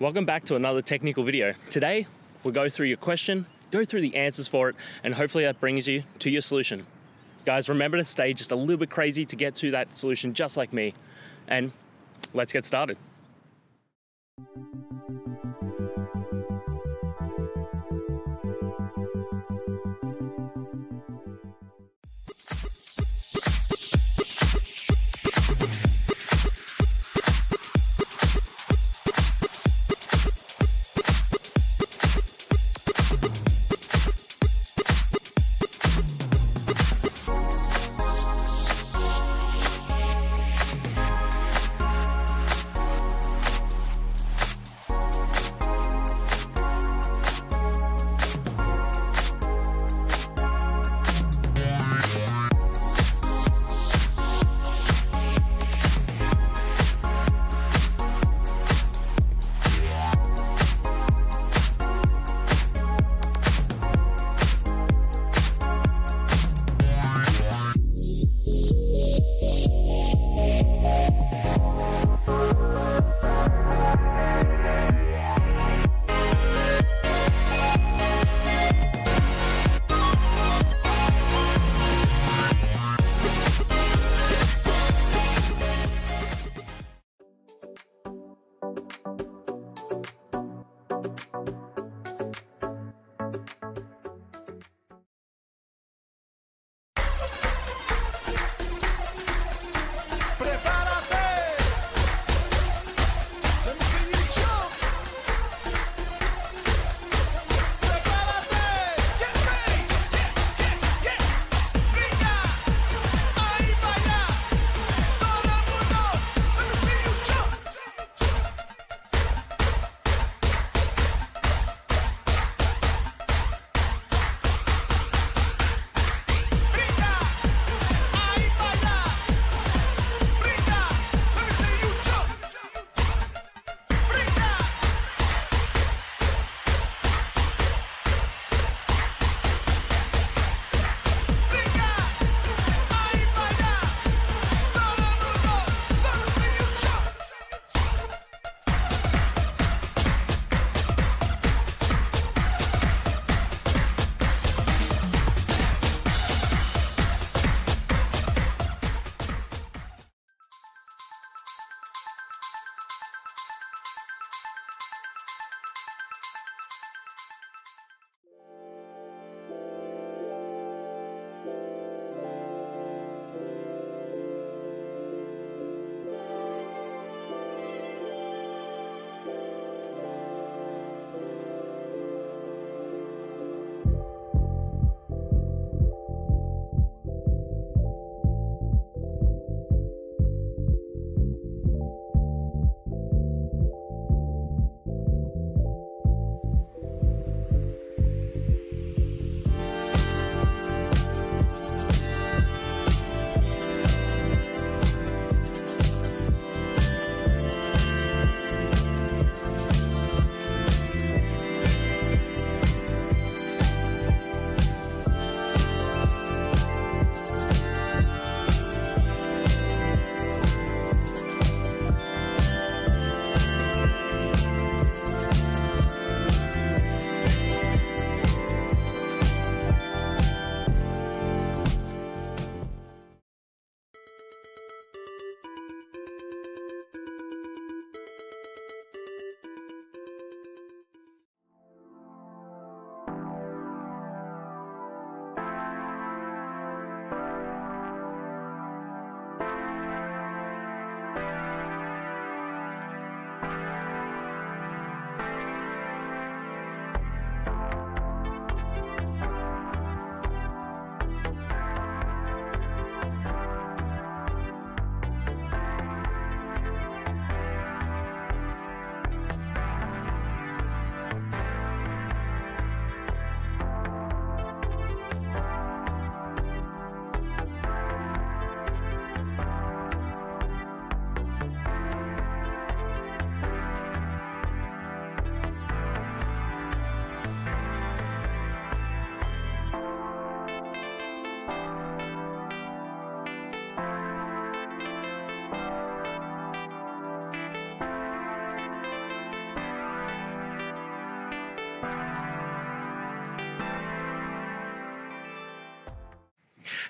Welcome back to another technical video. Today, we'll go through your question, go through the answers for it, and hopefully that brings you to your solution. Guys, remember to stay just a little bit crazy to get to that solution just like me. And let's get started.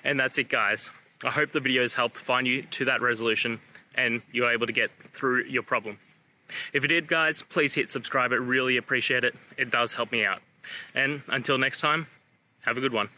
And that's it, guys. I hope the videos helped find you to that resolution and you're able to get through your problem. If it did, guys, please hit subscribe. I really appreciate it. It does help me out. And until next time, have a good one.